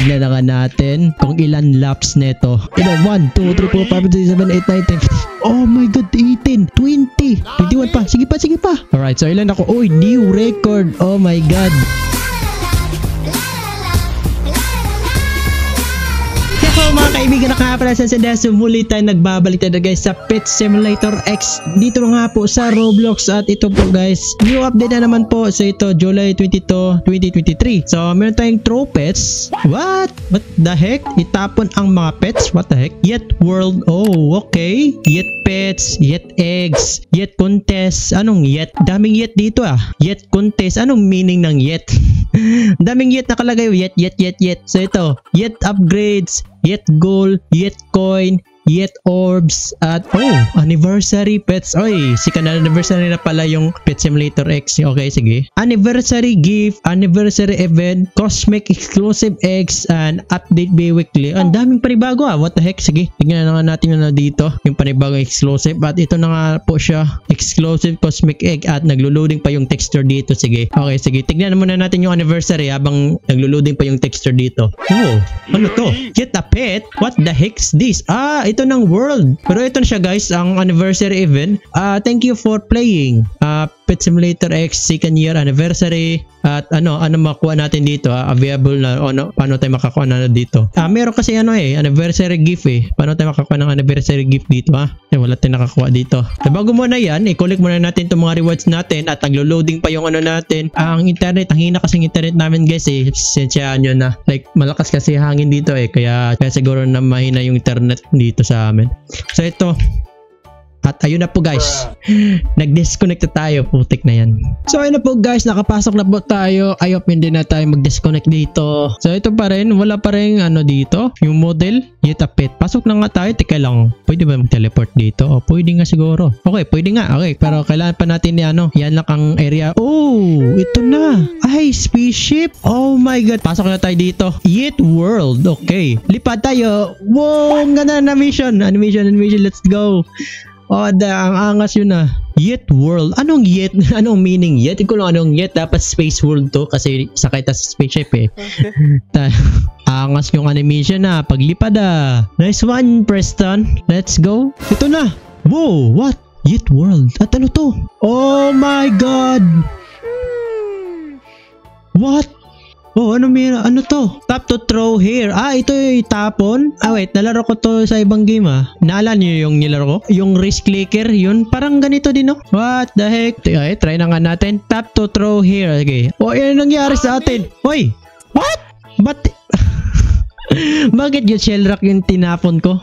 Tignan na nga natin kung ilan laps neto. Ito, 1, 2, 3, 4, 5, 6, 7, 8, 9, 10. Oh my god, 18, 20, 21 pa. Sige pa, sige pa. Alright, so ilan ako? Uy, new record. Oh my god. Mga kaibigan, nakapalasan sa Desu, muli tayo nagbabalik tayo guys sa Pet Simulator X dito nga po sa Roblox. At ito po guys, new update na naman po. So ito, July 22, 2023. So meron tayong throw pets. What the heck? Itapon ang mga pets? What the heck? Yet world. Oh, okay. Yet pets, yet eggs, yet contest. Anong yet? Daming yet dito ah. Yet contest. Anong meaning ng yet? Daming yet nakalagay. Yet, yet, yet, yet. So ito, yet upgrades, yet gold, yet coin, yet orbs, at oh, anniversary pets. Oy, sikat na anniversary na pala yung Pet Simulator X. Okay, sige. Anniversary gift, anniversary event, cosmic exclusive eggs, and update bi-weekly. Ang daming panibago ah. What the heck? Sige, tingnan na nga natin na dito yung panibagong exclusive. At ito na nga po siya, exclusive cosmic egg, at naglo-loading pa yung texture dito. Sige. Okay, sige. Tingnan muna natin yung anniversary habang naglo-loading pa yung texture dito. Oh, ano to? Get a pet? What the heck's this? Ah, ito ng world. Pero ito na siya guys, ang anniversary event. Thank you for playing Pet Simulator X 2nd year anniversary. At ano makuha natin dito available na, ano, paano tayo makakuha na dito. Meron kasi ano eh, anniversary gift eh. Paano tayo makakuha ng anniversary gift dito ha? Wala tayong nakakuha dito. So, bago muna yan, i-collect muna natin itong mga rewards natin at naglo-loading pa yung ano natin. Ang internet, ang hina kasi ng internet namin guys eh. Sensyaan nyo na. Like, malakas kasi hangin dito eh. Kaya siguro na mahina yung internet dito sa amin. So ito, at ayun na po guys, nag-disconnect na tayo. Putik na yan. So ayun na po guys, nakapasok na po tayo. I hope hindi na tayo mag-disconnect dito. So ito pa rin, wala pa rin ano dito, yung model, yet a pet. Pasok na nga tayo. Teka lang, pwede ba mag-teleport dito? O pwede nga siguro. Okay, pwede nga. Okay, pero kailangan pa natin yan, ano, yan lang ang area. Oh, ito na. Ay, spaceship. Oh my god, pasok na tayo dito. Yet world. Okay, lipad tayo. Wow, ang ganda na mission. Animation, let's go. Oh, ang angas yun ah. Yet world. Anong yet? Anong meaning yet? Ikaw lang anong yet. Dapat space world to kasi sakay ta sa spaceship eh. Okay. Angas yung animation ah. Paglipad ah. Nice one, Preston. Let's go. Ito na. Whoa, what? Yet world. At ano to? Oh my god. What? Oh, ano meron? Ano to? Tap to throw here. Ah, ito yung tapon. Ah, wait. Nalaro ko to sa ibang game ah. Naalala niyo yung nilaro ko? Yung wrist clicker, yun. Parang ganito din oh. What the heck? Okay, try na nga natin. Tap to throw here. Okay. Oh, yun nangyari sa atin. Hoy! What? But bakit yung shellrock yung tinapon ko?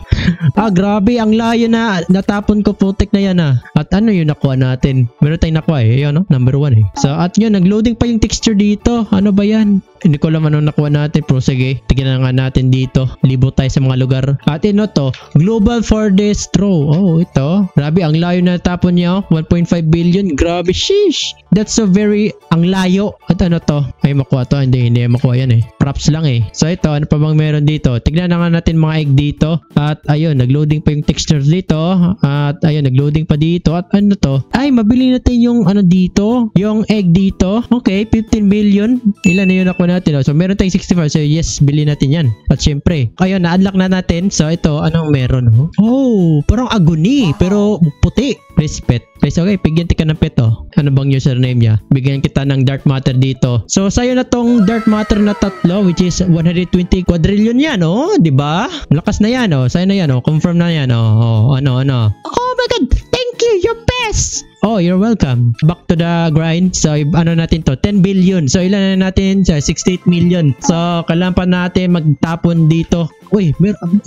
Ah, grabe. Ang layo na. Natapon ko, putik na yan ah. At ano yung nakuha natin? Meron tayong nakuha eh. Yun, no? Number 1 eh. So, at yun. Nag-loading pa yung texture dito. Ano ba yan? Hindi ko alam anong nakuha natin. Pero sige. Tignan na nga natin dito. Libo tayo sa mga lugar. At ano to? Global Farthest Throw. Oh, ito. Grabe. Ang layo na natapon niya. 1.5 billion. Grabe. Sheesh. That's so very... Ang layo. At ano to? Ay, makuha to. Hindi makuha yan eh. Props lang eh. So, ito. Ano pa bang meron dito? Tignan na nga natin mga egg dito. At ayun, nagloading pa yung textures dito. At ayun, nagloading pa dito. At ano to? Ay, mabili natin yung ano dito, yung egg dito. Okay, 15 billion. Ilan na yun ako natin? Oh? So, meron tayong 65. So, yes, bili natin yan. At syempre, ayun, na-unlock na natin. So, ito, anong meron? Oh, parang agony, pero puti. Please, pet. Please, okay, bigyan ka ng pet, oh. Ano bang username niya? Bigyan kita ng dark matter dito. So, sayo na tong dark matter na tatlo, which is 120 quadrillion. Yun yan, oh, di ba? Lakas na yan, oh. Sa'yo na yan, oh. Confirm na yan, oh. Ano. Oh my god, thank you, you're best! Oh, you're welcome. Back to the grind. So, ano natin to? 10 billion. So, ilan na natin? So, 68 million. So, kailangan pa natin magtapon dito. Uy,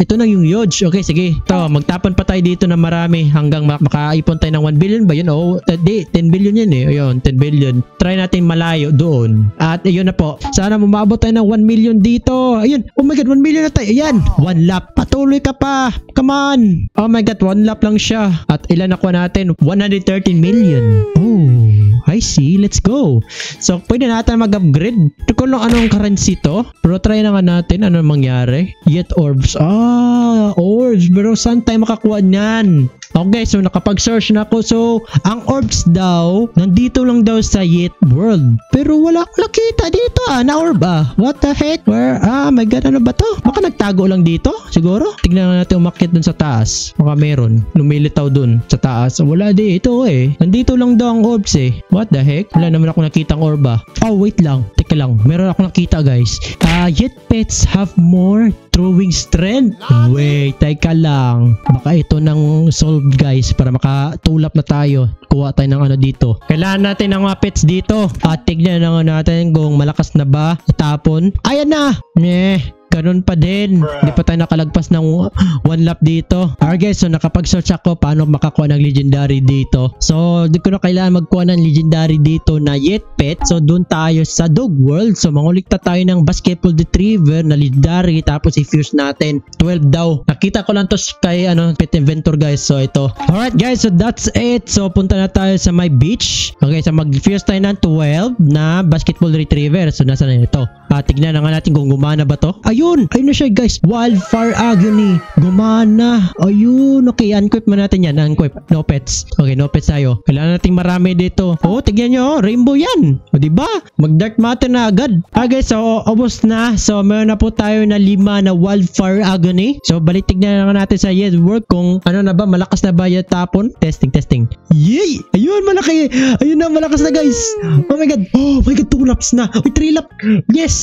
ito na yung huge. Okay, sige. Ito, magtapon pa tayo dito na marami hanggang makaipon tayo ng 1 billion ba yun? Oh, di, 10 billion yun eh. Ayun, 10 billion. Try natin malayo doon. At ayun na po. Sana mababot tayo ng 1 million dito. Ayun. Oh my god, 1 million na tayo. Ayan. 1 lap. Patuloy ka pa. Come on. Oh my god, 1 lap lang siya. At ilan nakuha natin? 113 million. Oh. I see. Let's go. So, pwede natin mag-upgrade. Kung anong currency to. Pero try na nga natin ano mangyari. Yet orbs. Ah, orbs. Pero saan tayo makakuha niyan? Okay, so nakapag-search na ako. So, ang orbs daw, nandito lang daw sa Yet World. Pero wala ko nakita dito na-orb What the heck? Where? Ah, my God, ano ba to? Baka nagtago lang dito? Siguro? Tignan natin umakyat dun sa taas. Baka meron. Lumilitaw dun sa taas. Wala dito eh. Nandito lang daw ang orbs eh. What the heck? Wala naman ako nakita ang orb Oh, wait lang. Teka lang. Meron ako nakita guys. Yet pets have more drawing strength. Wait, teka lang. Baka ito nang solved guys para makatulap na tayo. Kuha tayo ng ano dito. Kailangan natin ng mga pets dito. At tignan na natin kung malakas na ba tapon. Ayan na! Ganun pa din. Hindi pa tayo nakalagpas ng one lap dito. Alright guys, so nakapag-search ako paano makakuha ng legendary dito. So, di ko na kailangan magkuha ng legendary dito na Yet Pet. So, dun tayo sa Dog World. So, mangulikta tayo ng Basketball Retriever na legendary. Tapos, i-fuse natin. 12 daw. Nakita ko lang to kay Pet Inventor guys. So, ito. Alright guys, so that's it. So, punta na tayo sa my beach. Okay, so mag-fuse tayo ng 12 na Basketball Retriever. So, nasa na ito? Tignan na nga natin kung gumana ba to. Ayun! Ayun na siya guys. Wildfire Agony. Gumana. Ayun. Okay. Unquip mo natin yan. Unquip. No pets. Okay. No pets tayo. Kailangan natin marami dito. Oh, tignan nyo. Rainbow yan. O diba? Mag dark matter na agad. Ah guys. So, obos na. So, meron na po tayo na 5 na Wildfire Agony. So, balik tignan na natin sa Yes Work kung ano na ba. Malakas na ba yung tapon? Testing. Testing. Yay! Ayun. Malaki. Ayun na. Malakas na guys. Oh my God. Oh my God. 2 laps na. Uy, 3 laps. Yes!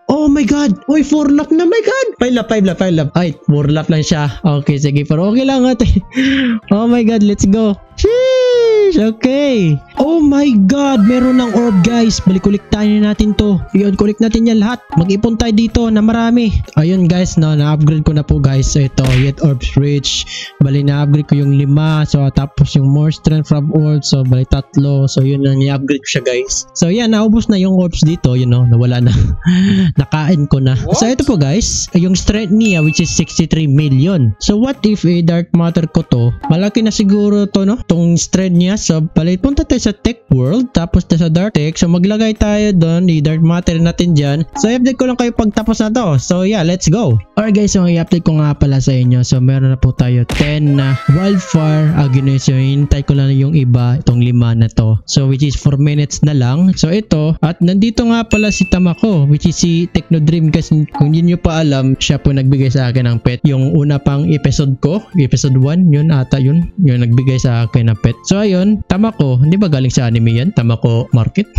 Oh my God! Uy, 4 lap na, my God! 5 lap. Ay, 4 lap lang siya. Okay, sige. Pero okay lang ate. Oh my God, let's go. Sheesh! Okay. Oh my God! Meron ng orb, guys. Balik-ulik tayo natin to. Yun, collect natin yan lahat. Mag-ipon tayo dito na marami. Ayun, guys. No, na-upgrade ko na po, guys. So, ito. Yet orbs rich. Bali, na-upgrade ko yung 5. So, tapos yung more strength from orbs. So, bali 3. So, yun na. Na-upgrade ko siya, guys. So, yan. Naubos na yung orbs dito. You know, nawala na. Nakain ko na. What? So, ito po guys. Yung strength niya which is 63 million. So, what if dark matter ko to? Malaki na siguro to, no? Tong strength niya. So, palit punta tayo sa tech world. Tapos tayo sa dark tech. So, maglagay tayo doon. I-dark matter natin dyan. So, i-update ko lang kayo pagtapos na to. So, yeah. Let's go. Alright guys. So, i-update ko nga pala sa inyo. So, meron na po tayo 10 na Wildfire Agony. So, hinintay ko lang yung iba. Itong 5 na to. So, which is 4 minutes na lang. So, ito. At nandito nga pala si Tamako which is si Techno Dream kasi kung hindi nyo pa alam, siya po nagbigay sa akin ng pet. Yung una pang episode ko, episode 1, yun ata yun. Yung nagbigay sa akin ng pet. So ayun, Tamako. Hindi ba galing sa anime yan? Tamako Market?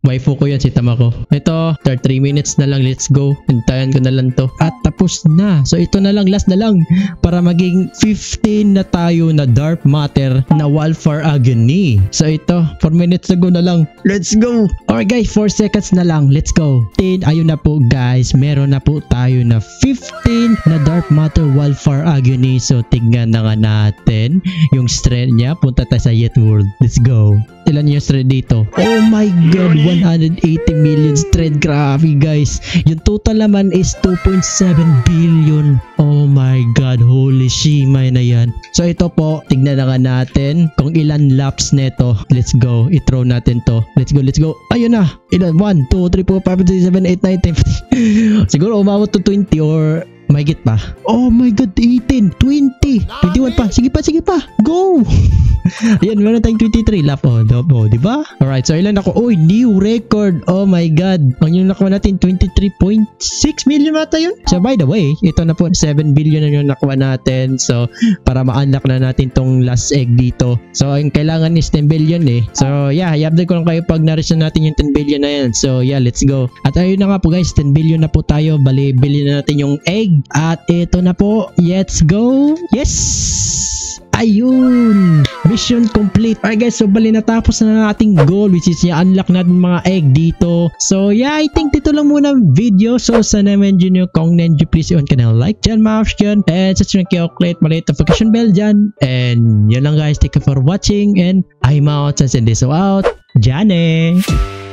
Waifu ko yan si Tamako. Ito, 3 minutes na lang. Let's go. Hintayan ko na lang to. At tapos na. So ito na lang. Last na lang. Para maging 15 na tayo na dark matter na Wildfire Agony. So ito, 4 minutes ago na lang. Let's go. Alright guys, 4 seconds na lang. Let's go. 10. Ayun na po guys. Meron na po tayo na 15 na dark matter Wildfire Agony. So tignan na nga natin yung strength niya. Punta tayo sa Yet World. Let's go. Ilan yung strength dito? Oh my God. 180 million strength. Grabe guys. Yung total naman is 2.7 billion. Oh my God. Holy shimay na yan. So ito po. Tignan na nga natin kung ilan laps neto. Let's go. I-throw natin to. Let's go. Let's go. Ayun na. Ilan? 1, 2, 3, 4, 5, 6, 7, 8, 9, 10. Siguro umabot to 20 or... Mahigit pa. Oh my God, 18, 20, 21 pa. Sige pa, sige pa. Go! Ayan, meron tayong 23 lap. Oh, diba? Alright, so ilan ako? Uy, new record. Oh my God. Ang yun nakuha natin, 23.6 million mata yun. So, by the way, ito na po, 7 billion na yun nakuha natin. So, para ma-unlock na natin tong last egg dito. So, ang kailangan is 10 billion eh. So, yeah, i-update ko lang kayo pag na-reach na natin yung 10 billion na yan. So, yeah, let's go. At ayun na nga po guys, 10 billion na po tayo. Bali, billion na natin yung egg. At ito na po, let's go. Yes! Ayun! Mission complete. Alright guys, so bali natapos na nating goal which is i-unlock natin mga egg dito. So yeah, I think dito lang muna ang video. So sana medyo nyo kung nandiyo please i-on ka na like dyan mga option. And subscribe kayo, click maliit notification bell dyan. And yun lang guys, thank you for watching and I'm out. Sensei Deso out. Dyan eh!